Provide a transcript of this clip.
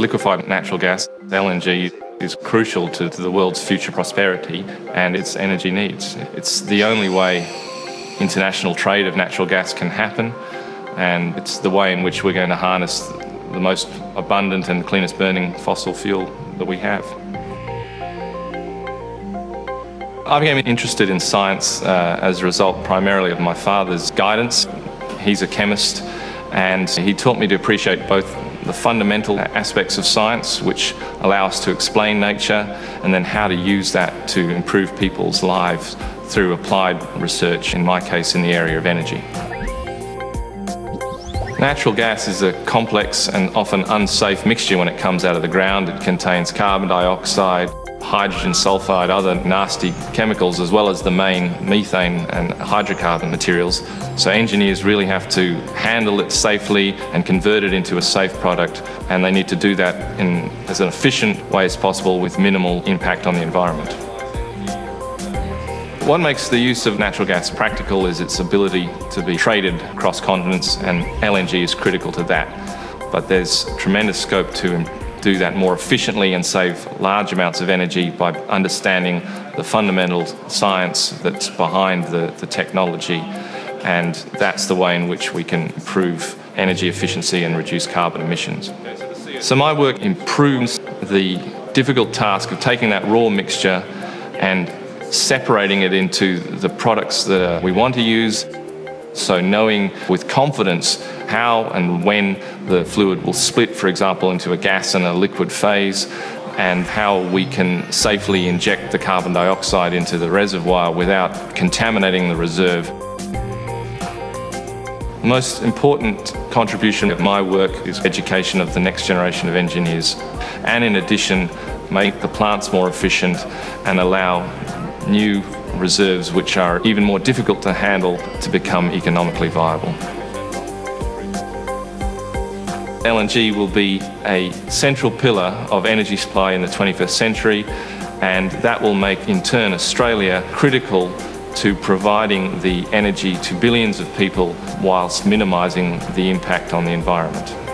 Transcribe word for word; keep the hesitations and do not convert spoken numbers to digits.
liquefied natural gas, L N G, is crucial to, to the world's future prosperity and its energy needs. It's the only way international trade of natural gas can happen, and it's the way in which we're going to harness the most abundant and cleanest burning fossil fuel that we have. I became interested in science uh, as a result primarily of my father's guidance. He's a chemist, and he taught me to appreciate both the fundamental aspects of science, which allow us to explain nature, and then how to use that to improve people's lives through applied research, in my case in the area of energy. Natural gas is a complex and often unsafe mixture when it comes out of the ground. It contains carbon dioxide, hydrogen sulfide, other nasty chemicals, as well as the main methane and hydrocarbon materials. So engineers really have to handle it safely and convert it into a safe product, and they need to do that in as an efficient way as possible with minimal impact on the environment. What makes the use of natural gas practical is its ability to be traded across continents, and L N G is critical to that. But there's tremendous scope to do that more efficiently and save large amounts of energy by understanding the fundamental science that's behind the, the technology. And that's the way in which we can improve energy efficiency and reduce carbon emissions. So my work improves the difficult task of taking that raw mixture and separating it into the products that we want to use. So knowing with confidence how and when the fluid will split, for example, into a gas and a liquid phase, and how we can safely inject the carbon dioxide into the reservoir without contaminating the reserve. The most important contribution of my work is education of the next generation of engineers, and in addition, make the plants more efficient and allow new reserves, which are even more difficult to handle, to become economically viable. L N G will be a central pillar of energy supply in the twenty-first century, and that will make in turn Australia critical to providing the energy to billions of people whilst minimising the impact on the environment.